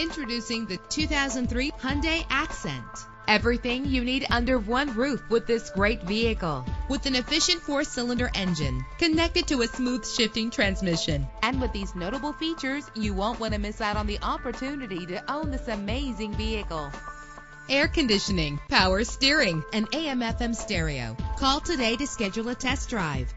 Introducing the 2003 Hyundai Accent. Everything you need under one roof with this great vehicle. With an efficient 4-cylinder engine connected to a smooth shifting transmission. And with these notable features, you won't want to miss out on the opportunity to own this amazing vehicle. Air conditioning, power steering, and AM/FM stereo. Call today to schedule a test drive.